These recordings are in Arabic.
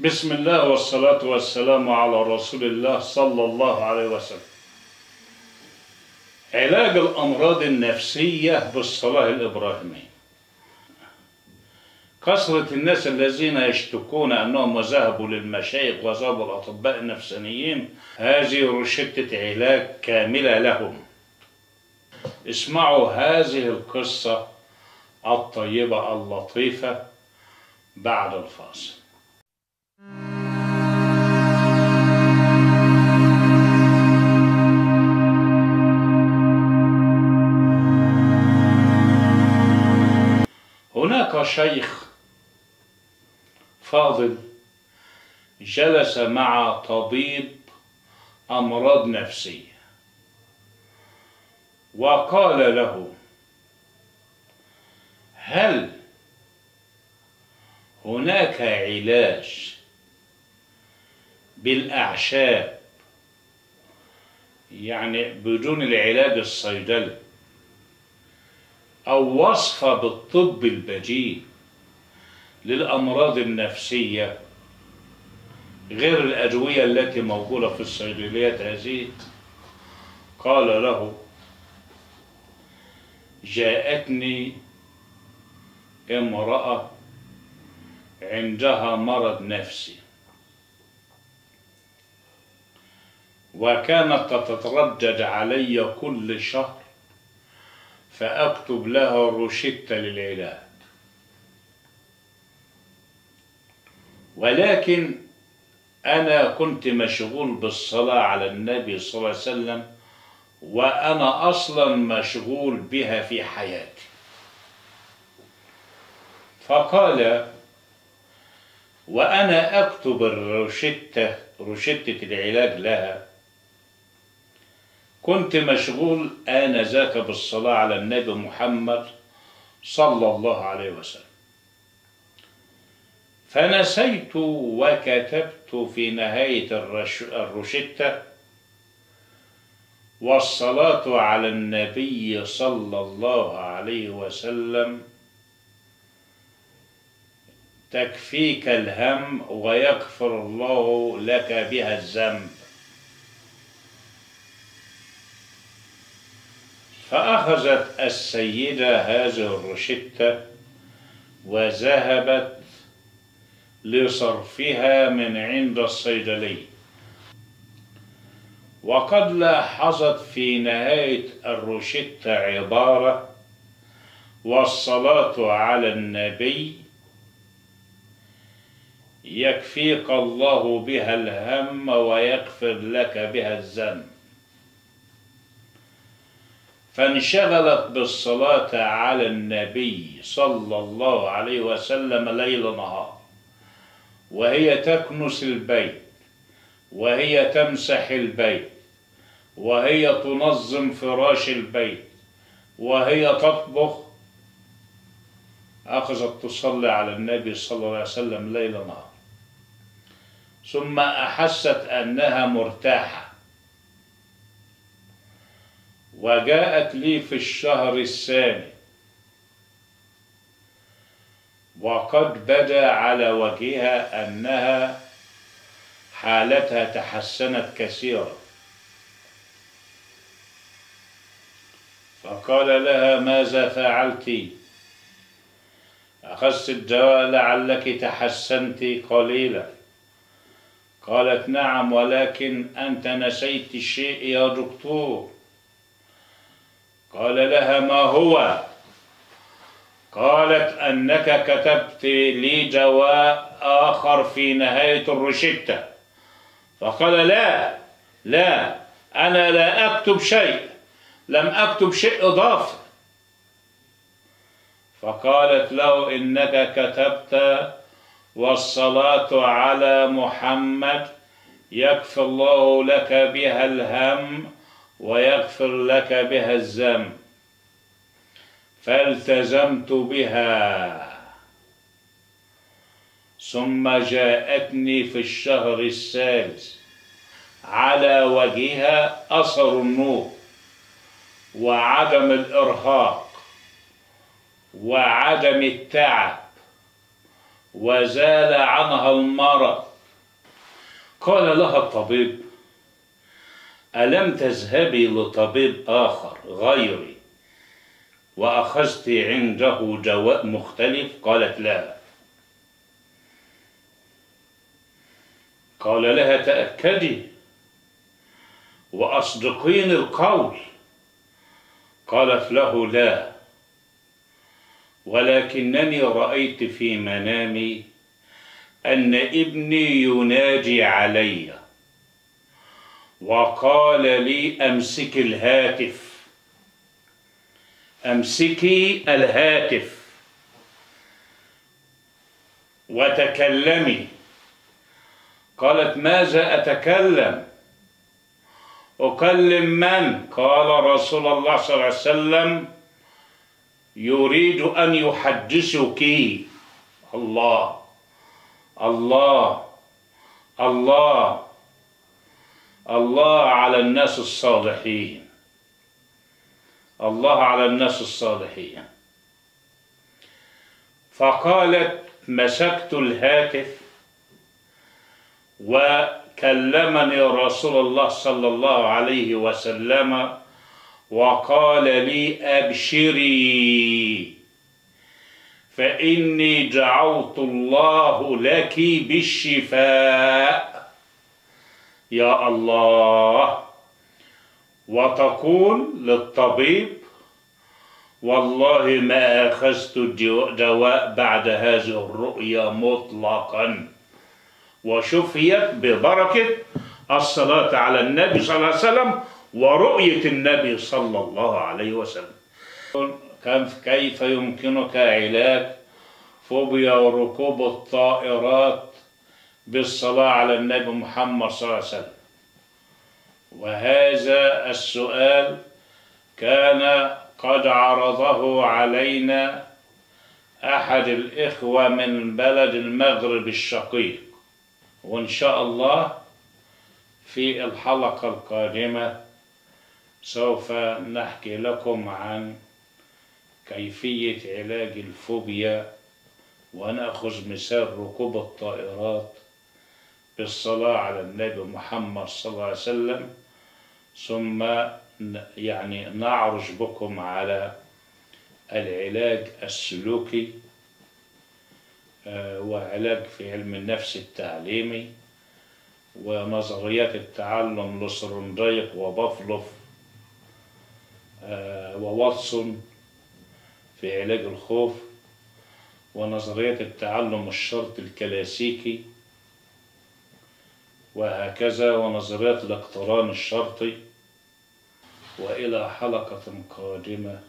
بسم الله والصلاة والسلام على رسول الله صلى الله عليه وسلم. علاج الأمراض النفسية بالصلاة الإبراهيمية. كثرة الناس الذين يشتكون أنهم ذهبوا للمشايخ وذهبوا الأطباء النفسانيين، هذه رشدة علاج كاملة لهم. اسمعوا هذه القصة الطيبة اللطيفة بعد الفاصل. هناك شيخ فاضل جلس مع طبيب أمراض نفسية وقال له: هل هناك علاج بالأعشاب، يعني بدون العلاج الصيدلي، أو وصفة بالطب البديل للأمراض النفسية غير الأدوية التي موجودة في الصيدليات هذه؟ قال له: جاءتني امرأة عندها مرض نفسي، وكانت تتردد علي كل شهر فأكتب لها روشتة للعلاج، ولكن أنا كنت مشغول بالصلاة على النبي صلى الله عليه وسلم، وأنا أصلا مشغول بها في حياتي. فقال: وأنا أكتب الروشتة، روشتة العلاج لها، كنت مشغول آنذاك بالصلاة على النبي محمد صلى الله عليه وسلم، فنسيت وكتبت في نهاية الروشتة: والصلاة على النبي صلى الله عليه وسلم تكفيك الهم ويغفر الله لك بها الذنب. فأخذت السيدة هذه الروشتة وذهبت لصرفها من عند الصيدلي، وقد لاحظت في نهاية الروشتة عبارة: والصلاة على النبي يكفيك الله بها الهم ويغفر لك بها الذنب. فانشغلت بالصلاة على النبي صلى الله عليه وسلم ليل نهار، وهي تكنس البيت، وهي تمسح البيت، وهي تنظم فراش البيت، وهي تطبخ. أخذت تصلي على النبي صلى الله عليه وسلم ليل نهار، ثم أحست أنها مرتاحة. وجاءت لي في الشهر الثاني، وقد بدا على وجهها أنها حالتها تحسنت كثيرا. فقال لها: ماذا فعلتِ؟ أخذت الدواء لعلك تحسنت قليلا. قالت: نعم، ولكن أنت نسيت الشيء يا دكتور. قال لها: ما هو؟ قالت: أنك كتبت لي دواء آخر في نهاية الروشتة. فقال: لا لا، أنا لا أكتب شيء، لم أكتب شيء إضافي. فقالت له: إنك كتبت والصلاة على محمد يكفي الله لك بها الهم ويغفر لك بها الذنب. فالتزمت بها، ثم جاءتني في الشهر الثالث على وجهها أثر النور وعدم الإرهاق وعدم التعب وزال عنها المرض. قال لها الطبيب: ألم تذهبي لطبيب آخر غيري وأخذت عنده دواء مختلف؟ قالت لا. قال لها: تأكدي وأصدقين القول. قالت له: لا، ولكنني رأيت في منامي أن ابني يناجي علي وقال لي: أمسكي الهاتف، أمسكي الهاتف وتكلمي. قالت: ماذا أتكلم؟ أكلم من؟ قال: رسول الله صلى الله عليه وسلم يريد أن يحدثك. الله الله الله الله على الناس الصالحين، الله على الناس الصالحين. فقالت: مسكت الهاتف وكلمني رسول الله صلى الله عليه وسلم وقال لي: أبشري فإني دعوت الله لك بالشفاء. يا الله! وتقول للطبيب: والله ما أخذت دواء بعد هذه الرؤيا مطلقا، وشفيت ببركة الصلاة على النبي صلى الله عليه وسلم ورؤية النبي صلى الله عليه وسلم. كيف يمكنك علاج فوبيا وركوب الطائرات بالصلاة على النبي محمد صلى الله عليه وسلم؟ وهذا السؤال كان قد عرضه علينا أحد الإخوة من بلد المغرب الشقيق، وإن شاء الله في الحلقة القادمة سوف نحكي لكم عن كيفية علاج الفوبيا، ونأخذ مثال ركوب الطائرات بالصلاة على النبي محمد صلى الله عليه وسلم، ثم نعرج بكم على العلاج السلوكي وعلاج في علم النفس التعليمي ونظريات التعلم لسرنديق وبافلوف وواتسون في علاج الخوف، ونظريات التعلم الشرط الكلاسيكي وهكذا، ونظريات الاقتران الشرطي. وإلى حلقة قادمة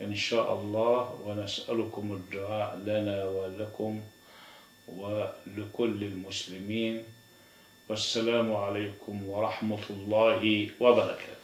إن شاء الله، ونسألكم الدعاء لنا ولكم ولكل المسلمين، والسلام عليكم ورحمة الله وبركاته.